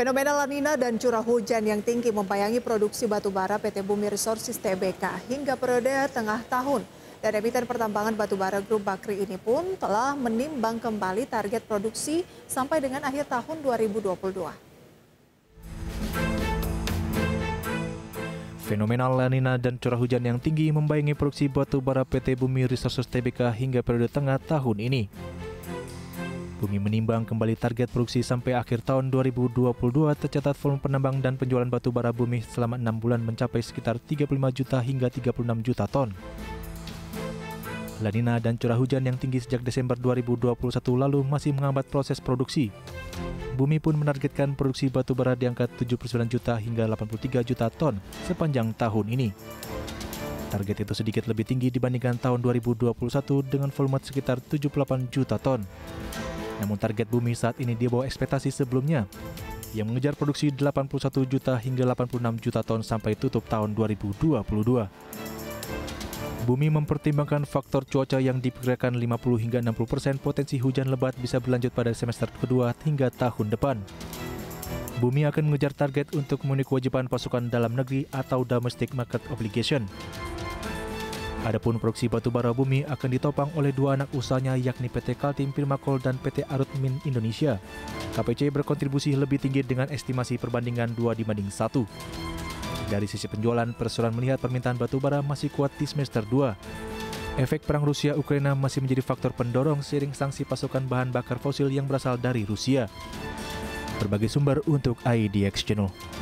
Fenomena La Nina dan curah hujan yang tinggi membayangi produksi batu bara PT. Bumi Resources TBK hingga periode tengah tahun. Dan emiten pertambangan batu bara Grup Bakrie ini pun telah menimbang kembali target produksi sampai dengan akhir tahun 2022. Fenomena La Nina dan curah hujan yang tinggi membayangi produksi batu bara PT. Bumi Resources TBK hingga periode tengah tahun ini. Bumi menimbang kembali target produksi sampai akhir tahun 2022 tercatat volume penambang dan penjualan batu bara bumi selama 6 bulan mencapai sekitar 35 juta hingga 36 juta ton. La Nina dan curah hujan yang tinggi sejak Desember 2021 lalu masih menghambat proses produksi. Bumi pun menargetkan produksi batu bara di angka 79 juta hingga 83 juta ton sepanjang tahun ini. Target itu sedikit lebih tinggi dibandingkan tahun 2021 dengan volume sekitar 78 juta ton. Namun target Bumi saat ini di bawah ekspektasi sebelumnya, yang mengejar produksi 81 juta hingga 86 juta ton sampai tutup tahun 2022. Bumi mempertimbangkan faktor cuaca yang diperkirakan 50 hingga 60% potensi hujan lebat bisa berlanjut pada semester kedua hingga tahun depan. Bumi akan mengejar target untuk memenuhi kewajiban pasokan dalam negeri atau domestic market obligation. Adapun produksi batu bara Bumi akan ditopang oleh dua anak usahanya yakni PT. Kaltim Prima Coal dan PT. Arutmin Indonesia. KPC berkontribusi lebih tinggi dengan estimasi perbandingan 2:1. Dari sisi penjualan, Perseroan melihat permintaan batu bara masih kuat di semester 2. Efek perang Rusia-Ukraina masih menjadi faktor pendorong seiring sanksi pasokan bahan bakar fosil yang berasal dari Rusia. Berbagai sumber untuk IDX Channel.